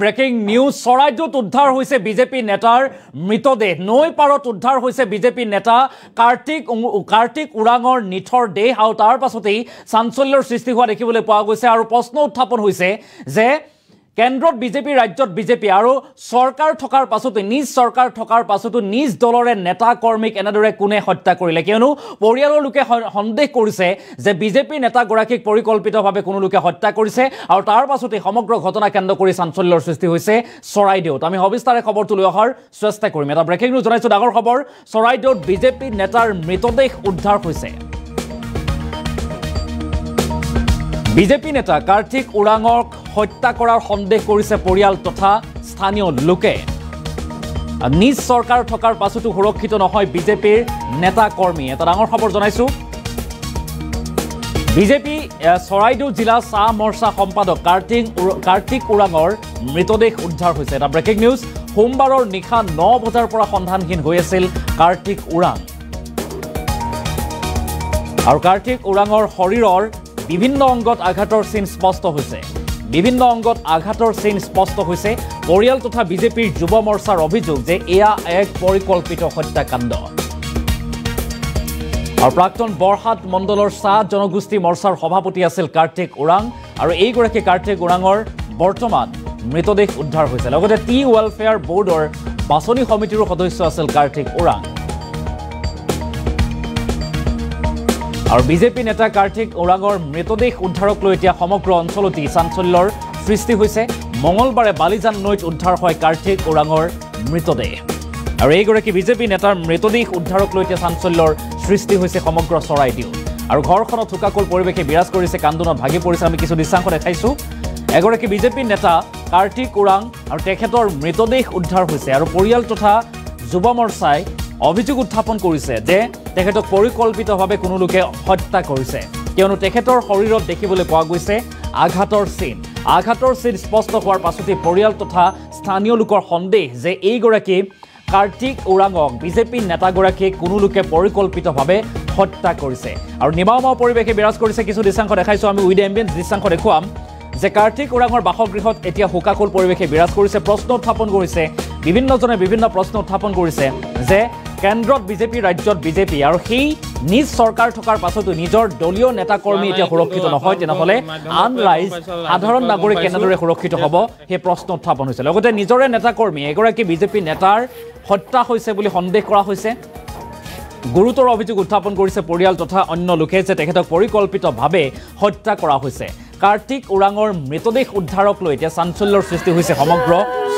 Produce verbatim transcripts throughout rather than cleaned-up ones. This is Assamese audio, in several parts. Breaking news. চৰাইদেউত উদ্ধার হয়েছে বিজেপি নেতার মৃতদেহ। নৈ পাৰত উদ্ধার হয়েছে বিজেপি নেতা কাৰ্তিক কাৰ্তিক ওৰাঙৰ নিথর দেহ। আৰু তাৰ পাছতেই চাঞ্চল্যৰ সৃষ্টি হোৱা দেখিবলৈ পোৱা গৈছে আৰু প্ৰশ্ন উত্থাপন হৈছে যে কেন্দ্ৰত বিজেপি, ৰাজ্যত বিজেপি আৰু চৰকাৰ থকাৰ পাছতো, নিজ চৰকাৰ থকাৰ পাছতো নিজ দলৰে নেতা কৰ্মীক এনেদৰে কোনে হত্যা কৰিলে? কিয়নো পৰিয়ালৰ লোকে সন্দেহ কৰিছে যে বিজেপি নেতাগৰাকীক পৰিকল্পিতভাৱে কোনো লোকে হত্যা কৰিছে আৰু তাৰ পাছতেই সমগ্ৰ ঘটনা কেন্দ্ৰ কৰি চাঞ্চল্যৰ সৃষ্টি হৈছে চৰাইদেউত। আমি সবিস্তাৰে খবৰটো লৈ অহাৰ চেষ্টা কৰিম। এটা ব্ৰেকিং নিউজ জনাইছোঁ, ডাঙৰ খবৰ। চৰাইদেউত বিজেপি নেতাৰ মৃতদেহ উদ্ধাৰ হৈছে। বিজেপি নেতা কাৰ্তিক ওৰাঙক হত্যা কৰাৰ সন্দেহ কৰিছে পৰিয়াল তথা স্থানীয় লোকে। নিজ চৰকাৰ থকাৰ পাছতো সুৰক্ষিত নহয় বিজেপিৰ নেতা কৰ্মী। এটা ডাঙৰ খবৰ জনাইছোঁ। বিজেপি চৰাইদেউ জিলা চাহ মৰ্চা সম্পাদক কাৰ্তিক কাৰ্তিক ওৰাঙৰ মৃতদেহ উদ্ধাৰ হৈছে। এটা ব্ৰেকিং নিউজ। সোমবাৰৰ নিশা ন বজাৰ পৰা সন্ধানহীন হৈ আছিল কাৰ্তিক ওৰাং। আৰু কাৰ্তিক ওৰাঙৰ শৰীৰৰ বিভিন্ন অংগত আঘাতৰ চিন স্পষ্ট হৈছে। বিভিন্ন অংগত আঘাতৰ চিন স্পষ্ট হৈছে। পৰিয়াল তথা বিজেপিৰ যুৱ মৰ্চাৰ অভিযোগ যে এয়া এক পৰিকল্পিত হত্যাকাণ্ড। আৰু প্ৰাক্তন বৰহাট মণ্ডলৰ চাহ জনগোষ্ঠী মৰ্চাৰ সভাপতি আছিল কাৰ্তিক ওৰাং। আৰু এইগৰাকী কাৰ্তিক ওৰাঙৰ বৰ্তমান মৃতদেহ উদ্ধাৰ হৈছে। লগতে টি ৱেলফেয়াৰ বৰ্ডৰ বাছনি সমিতিৰো সদস্য আছিল কাৰ্তিক ওৰাং। আৰু বিজেপি নেতা কাৰ্তিক ওৰাঙৰ মৃতদেহ উদ্ধাৰক লৈ এতিয়া সমগ্ৰ অঞ্চলতেই চাঞ্চল্যৰ সৃষ্টি হৈছে। মঙলবাৰে বালিজান নৈত উদ্ধাৰ হয় কাৰ্তিক ওৰাঙৰ মৃতদেহ। আৰু এইগৰাকী বিজেপি নেতাৰ মৃতদেহ উদ্ধাৰক লৈ এতিয়া চাঞ্চল্যৰ সৃষ্টি হৈছে সমগ্ৰ চৰাইদেউ। আৰু ঘৰখনত থোকাকল পৰিৱেশে বিৰাজ কৰিছে, কান্দোনত ভাগি পৰিছে। আমি কিছু দৃশ্যাংশ দেখাইছোঁ। এগৰাকী বিজেপি নেতা কাৰ্তিক ওৰাং আৰু তেখেতৰ মৃতদেহ উদ্ধাৰ হৈছে। আৰু পৰিয়াল তথা যুৱ মৰ্চাই অভিযোগ উত্থাপন কৰিছে যে তেখেতক পৰিকল্পিতভাৱে কোনো লোকে হত্যা কৰিছে। কিয়নো তেখেতৰ শৰীৰত দেখিবলৈ পোৱা গৈছে আঘাতৰ চিন। আঘাতৰ চিন স্পষ্ট হোৱাৰ পাছতেই পৰিয়াল তথা স্থানীয় লোকৰ সন্দেহ যে এইগৰাকী কাৰ্তিক ওৰাঙক, বিজেপি নেতাগৰাকীক কোনো লোকে পৰিকল্পিতভাৱে হত্যা কৰিছে। আৰু নিমাওমাও পৰিৱেশে বিৰাজ কৰিছে। কিছু দৃশ্যাংশ দেখাইছোঁ আমি, উইথ এম্বিয়েঞ্চ দৃশ্যাংশ দেখুৱাম যে কাৰ্তিক ওৰাঙৰ বাসগৃহত এতিয়া শোকাকুল পৰিৱেশে বিৰাজ কৰিছে। প্ৰশ্ন উত্থাপন কৰিছে, বিভিন্নজনে বিভিন্ন প্ৰশ্ন উত্থাপন কৰিছে যে কেন্দ্ৰত বিজেপি, ৰাজ্যত বিজেপি আৰু সেই নিজ চৰকাৰ থকাৰ পাছতো নিজৰ দলীয় নেতাকৰ্মী এতিয়া সুৰক্ষিত নহয়, তেনেহ'লে আন ৰাইজ, সাধাৰণ নাগৰিক কেনেদৰে সুৰক্ষিত হ'ব সেই প্ৰশ্ন উত্থাপন হৈছে। লগতে নিজৰে নেতাকৰ্মী, এগৰাকী বিজেপি নেতাৰ হত্যা হৈছে বুলি সন্দেহ কৰা হৈছে। গুৰুতৰ অভিযোগ উত্থাপন কৰিছে পৰিয়াল তথা অন্য লোকে যে তেখেতক পৰিকল্পিতভাৱে হত্যা কৰা হৈছে। কাৰ্তিক ওৰাঙৰ মৃতদেহ উদ্ধাৰক লৈ এতিয়া চাঞ্চল্যৰ সৃষ্টি হৈছে সমগ্ৰ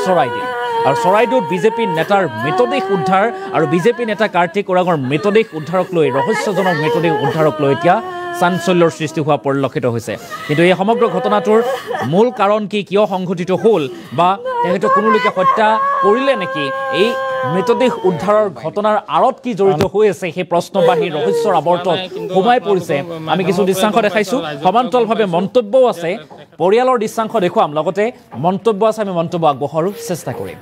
চৰাইদেউ। আৰু চৰাইদেউত বিজেপি নেতাৰ মৃতদেহ উদ্ধাৰ আৰু বিজেপি নেতা কাৰ্তিক ওৰাঙৰ মৃতদেহ উদ্ধাৰক লৈ, ৰহস্যজনক মৃতদেহ উদ্ধাৰক লৈ এতিয়া চাঞ্চল্যৰ সৃষ্টি হোৱা পৰিলক্ষিত হৈছে। কিন্তু এই সমগ্ৰ ঘটনাটোৰ মূল কাৰণ কি, কিয় সংঘটিত হ'ল, বা তেখেতক কোনো লোকে হত্যা কৰিলে নেকি, এই মৃতদেহ উদ্ধাৰৰ ঘটনাৰ আঁৰত কি জড়িত হৈ আছে সেই প্ৰশ্ন বা সেই ৰহস্যৰ আৱৰ্তত সোমাই পৰিছে। আমি কিছু দৃশ্যাংশ দেখাইছোঁ। সমান্তৰালভাৱে মন্তব্যও আছে, পৰিয়ালৰ দৃশ্যাংশ দেখুৱাম, লগতে মন্তব্য আছে। আমি মন্তব্য আগবঢ়াৰো চেষ্টা কৰিম।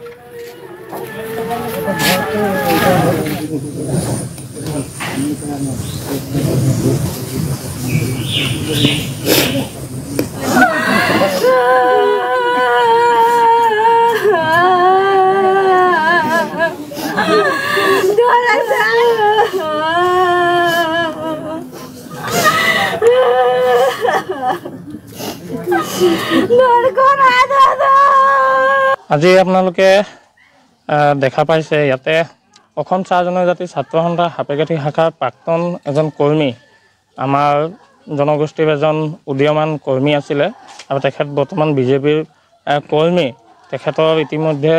আজি আপোনালোকে দেখা পাইছে, ইয়াতে অসম চাহ জনজাতি ছাত্ৰ সন্থা সাপেকাঠি শাখাৰ প্ৰাক্তন এজন কৰ্মী, আমাৰ জনগোষ্ঠীৰ এজন উদীয়মান কৰ্মী আছিলে আৰু তেখেত বৰ্তমান বিজেপিৰ কৰ্মী। তেখেতৰ ইতিমধ্যে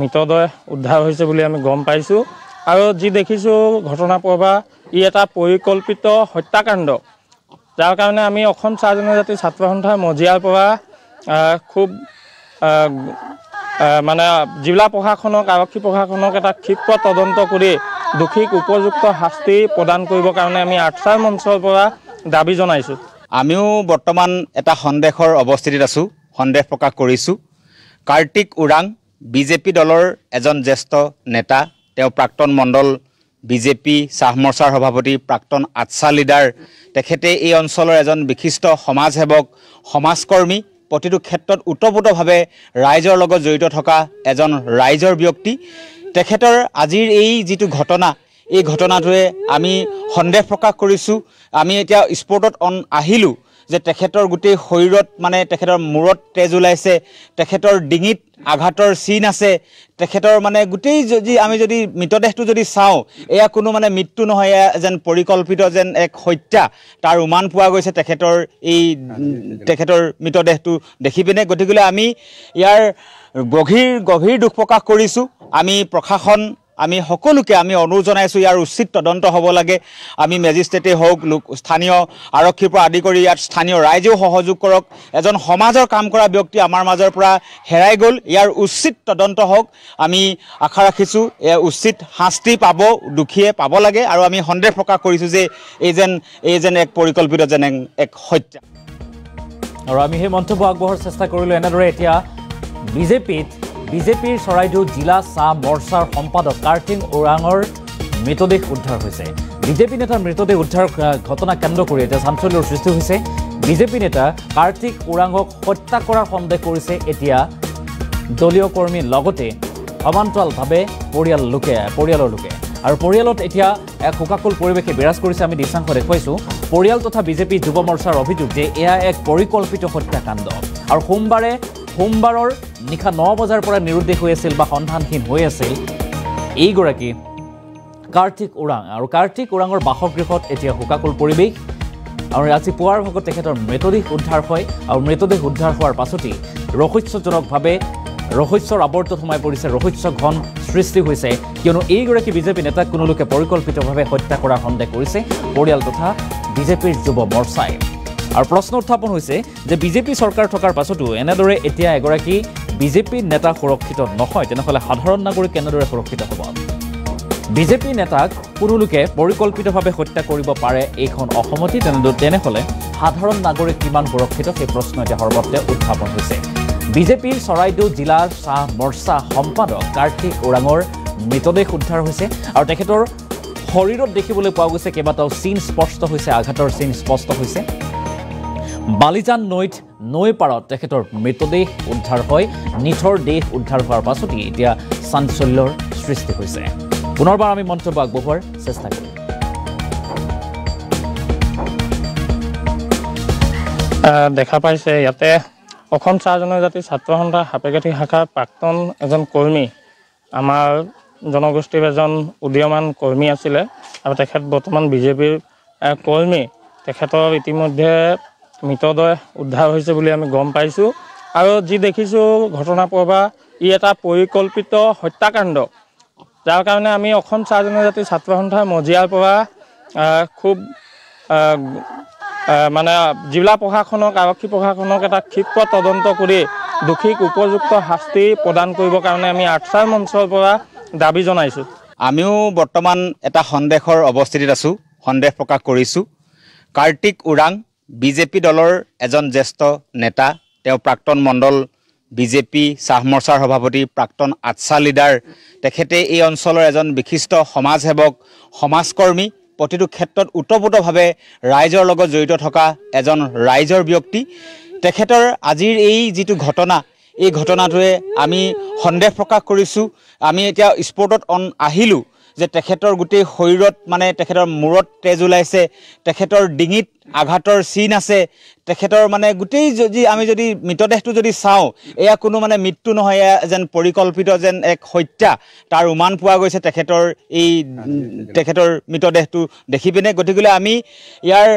মৃতদেহ উদ্ধাৰ হৈছে বুলি আমি গম পাইছোঁ। আৰু যি দেখিছোঁ ঘটনা প্ৰবাহ, ই এটা পৰিকল্পিত হত্যাকাণ্ড, যাৰ কাৰণে আমি অসম চাহ জনজাতি ছাত্ৰ সন্থাৰ মজিয়াৰ পৰা খুব মানে জিলা প্ৰশাসনক, আৰক্ষী প্ৰশাসনক এটা ক্ষীপ্ৰ তদন্ত কৰি দোষীক উপযুক্ত শাস্তি প্ৰদান কৰিবৰ কাৰণে আমি আৰ্টচাৰ মঞ্চৰ পৰা দাবী জনাইছোঁ। আমিও বৰ্তমান এটা সন্দেহৰ অৱস্থিতিত আছোঁ, সন্দেহ প্ৰকাশ কৰিছোঁ। কাৰ্তিক ওৰাং বিজেপি দলৰ এজন জ্যেষ্ঠ নেতা, তেওঁ প্ৰাক্তন মণ্ডল বিজেপি চাহ মৰ্চাৰ সভাপতি, প্ৰাক্তন আটচা লিডাৰ। তেখেতে এই অঞ্চলৰ এজন বিশিষ্ট সমাজসেৱক, সমাজকৰ্মী। প্রতিটো ক্ষেত্ৰত উত্তপ্তভাৱে ৰাইজৰ লগত জড়িত থকা এজন ৰাইজৰ ব্যক্তি তেখেতৰ আজিৰ এই যিটো ঘটনা এই ঘটনাটোৱে আমি সন্দেহ প্ৰকাশ কৰিছোঁ। আমি এতিয়া স্পৰ্টত অন আহিলোঁ যে তেখেতৰ গোটেই শৰীৰত মানে তেখেতৰ মূৰত তেজ ওলাইছে, তেখেতৰ ডিঙিত আঘাতৰ চিন আছে, তেখেতৰ মানে গোটেই যদি আমি যদি মৃতদেহটো যদি চাওঁ এয়া কোনো মানে মৃত্যু নহয়, এয়া যেন পৰিকল্পিত যেন এক হত্যা তাৰ উমান পোৱা গৈছে তেখেতৰ এই তেখেতৰ মৃতদেহটো দেখি পিনে। গতিকেলৈ আমি ইয়াৰ গভীৰ গভীৰ দুখ প্ৰকাশ কৰিছোঁ। আমি প্ৰশাসন আমি সকলোকে আমি অনুৰোধ জনাইছোঁ ইয়াৰ উচিত তদন্ত হ'ব লাগে। আমি মেজিষ্ট্ৰেটেই হওক, লোক স্থানীয় আৰক্ষীৰ পৰা আদি কৰি ইয়াত স্থানীয় ৰাইজেও সহযোগ কৰক। এজন সমাজৰ কাম কৰা ব্যক্তি আমাৰ মাজৰ পৰা হেৰাই গ'ল, ইয়াৰ উচিত তদন্ত হওক। আমি আশা ৰাখিছোঁ ইয়াৰ উচিত শাস্তি পাব, দোষীয়ে পাব লাগে। আৰু আমি সন্দেহ প্ৰকাশ কৰিছোঁ যে এই যেন এই যেন এক পৰিকল্পিত যেন এক হত্যা। আৰু আমি সেই মন্তব্য আগবঢ়োৱাৰ চেষ্টা কৰিলোঁ। এনেদৰে এতিয়া বিজেপিত বিজেপিৰ চৰাইদেউ জিলা চাহ মৰ্চাৰ সম্পাদক কাৰ্তিক ওৰাঙৰ মৃতদেহ উদ্ধাৰ হৈছে। বিজেপি নেতাৰ মৃতদেহ উদ্ধাৰ ঘটনা কেন্দ্ৰ কৰি এতিয়া চাঞ্চল্যৰ সৃষ্টি হৈছে। বিজেপি নেতা কাৰ্তিক ওৰাঙক হত্যা কৰাৰ সন্দেহ কৰিছে এতিয়া দলীয় কৰ্মীৰ লগতে সমান্তৰালভাৱে পৰিয়াল লোকে পৰিয়ালৰ লোকে আৰু পৰিয়ালত এতিয়া এক শোকাকুল পৰিৱেশে বিৰাজ কৰিছে। আমি দৃশ্যাংশ দেখুৱাইছোঁ। পৰিয়াল তথা বিজেপি যুৱ মৰ্চাৰ অভিযোগ যে এয়া এক পৰিকল্পিত হত্যাকাণ্ড। আৰু সোমবাৰে সোমবাৰৰ নিশা ন বজাৰ পৰা নিৰুদ্দেশ হৈ আছিল বা সন্ধানহীন হৈ আছিল এইগৰাকী কাৰ্তিক ওৰাং। আৰু কাৰ্তিক ওৰাঙৰ বাসগৃহত এতিয়া শোকাকুল পৰিৱেশ। আৰু আজি পুৱাৰ ভাগত তেখেতৰ মৃতদেহ উদ্ধাৰ হয়। আৰু মৃতদেহ উদ্ধাৰ হোৱাৰ পাছতেই ৰহস্যজনকভাৱে ৰহস্যৰ আৱৰ্তত সোমাই পৰিছে, ৰহস্য ঘন সৃষ্টি হৈছে, কিয়নো এইগৰাকী বিজেপি নেতাক কোনো লোকে পৰিকল্পিতভাৱে হত্যা কৰাৰ সন্দেহ কৰিছে পৰিয়াল তথা বিজেপিৰ যুৱ মৰ্চাই। আৰু প্ৰশ্ন উত্থাপন হৈছে যে বিজেপি চৰকাৰ থকাৰ পাছতো এনেদৰে এতিয়া এগৰাকী বিজেপি নেতা সুৰক্ষিত নহয়, তেনেহ'লে সাধাৰণ নাগৰিক কেনেদৰে সুৰক্ষিত হ'ব? বিজেপি নেতাক কোনো লোকে পৰিকল্পিতভাৱে হত্যা কৰিব পাৰে এইখন অসমতে, তেনেদৰে তেনেহ'লে সাধাৰণ নাগৰিক কিমান সুৰক্ষিত সেই প্ৰশ্ন এতিয়া সৰ্বত্ৰে উত্থাপন হৈছে। বিজেপিৰ চৰাইদেউ জিলাৰ চাহ মৰ্চা সম্পাদক কাৰ্তিক ওৰাঙৰ মৃতদেহ উদ্ধাৰ হৈছে। আৰু তেখেতৰ শৰীৰত দেখিবলৈ পোৱা গৈছে কেইবাটাও চিন স্পষ্ট হৈছে, আঘাতৰ চিন স্পষ্ট হৈছে। বালিজান নৈত নৈ পাৰত তেখেতৰ মৃতদেহ উদ্ধাৰ হয়। নিথৰ দেহ উদ্ধাৰ হোৱাৰ পাছতেই এতিয়া চাঞ্চল্যৰ সৃষ্টি হৈছে। পুনৰবাৰ আমি মন্তব্য আগবঢ়োৱাৰ চেষ্টা কৰিম। দেখা পাইছে ইয়াতে অসম চাহ জনজাতি ছাত্ৰ সন্থা সাপেকাঠি শাখাৰ প্ৰাক্তন এজন কৰ্মী, আমাৰ জনগোষ্ঠীৰ এজন উদীয়মান কৰ্মী আছিলে আৰু তেখেত বৰ্তমান বিজেপিৰ কৰ্মী। তেখেতৰ ইতিমধ্যে মৃতদেহ উদ্ধাৰ হৈছে বুলি আমি গম পাইছোঁ। আৰু যি দেখিছোঁ ঘটনা প্ৰবাহ ই এটা পৰিকল্পিত হত্যাকাণ্ড, যাৰ কাৰণে আমি অসম চাহ জনজাতি ছাত্ৰ সন্থাৰ মজিয়াৰ পৰা খুব মানে জিলা প্ৰশাসনক আৰক্ষী প্ৰশাসনক এটা ক্ষীপ্ৰ তদন্ত কৰি দোষীক উপযুক্ত শাস্তি প্ৰদান কৰিবৰ কাৰণে আমি আৰ্টচাৰ মঞ্চৰ পৰা দাবী জনাইছোঁ। আমিও বৰ্তমান এটা সন্দেহৰ অৱস্থিতিত আছোঁ, সন্দেহ প্ৰকাশ কৰিছোঁ। কাৰ্তিক ওৰাং বিজেপি দলৰ এজন জ্যেষ্ঠ নেতা, তেওঁ প্ৰাক্তন মণ্ডল বিজেপি চাহ মৰ্চাৰ সভাপতি, প্ৰাক্তন আটছা লিডাৰ। তেখেতে এই অঞ্চলৰ এজন বিশিষ্ট সমাজসেৱক, সমাজকৰ্মী, প্ৰতিটো ক্ষেত্ৰত ওতঃপ্ৰোতভাৱে ৰাইজৰ লগত জড়িত থকা এজন ৰাইজৰ ব্যক্তি। তেখেতৰ আজিৰ এই যিটো ঘটনা এই ঘটনাটোৱে আমি সন্দেহ প্ৰকাশ কৰিছোঁ। আমি এতিয়া স্পৰ্টত অন আহিলোঁ যে তেখেতৰ গোটেই শৰীৰত মানে তেখেতৰ মূৰত তেজ ওলাইছে, তেখেতৰ ডিঙিত আঘাতৰ চিন আছে, তেখেতৰ মানে গোটেই যদি আমি যদি মৃতদেহটো যদি চাওঁ এয়া কোনো মানে মৃত্যু নহয়, এয়া যেন পৰিকল্পিত যেন এক হত্যা তাৰ উমান পোৱা গৈছে তেখেতৰ এই তেখেতৰ মৃতদেহটো দেখি পিনে। গতিকেলৈ আমি ইয়াৰ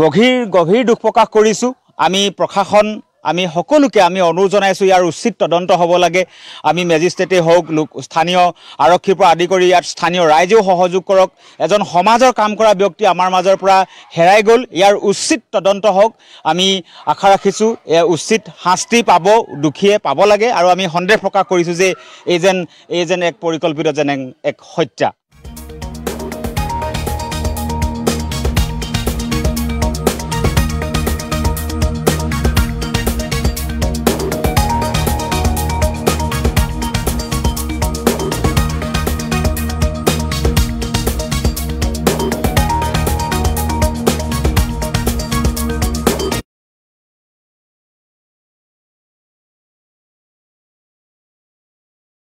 গভীৰ গভীৰ দুখ প্ৰকাশ কৰিছোঁ। আমি প্ৰশাসন আমি সকলোকে আমি অনুৰোধ জনাইছোঁ ইয়াৰ উচিত তদন্ত হ'ব লাগে। আমি মেজিষ্ট্ৰেটেই হওক, লোক স্থানীয় আৰক্ষীৰ পৰা আদি কৰি ইয়াত স্থানীয় ৰাইজেও সহযোগ কৰক। এজন সমাজৰ কাম কৰা ব্যক্তি আমাৰ মাজৰ পৰা হেৰাই গ'ল, ইয়াৰ উচিত তদন্ত হওক। আমি আশা ৰাখিছোঁ ইয়াৰ উচিত শাস্তি পাব, দোষীয়ে পাব লাগে। আৰু আমি সন্দেহ প্ৰকাশ কৰিছোঁ যে এই যেন এই যেন এক পৰিকল্পিত যেন এক হত্যা।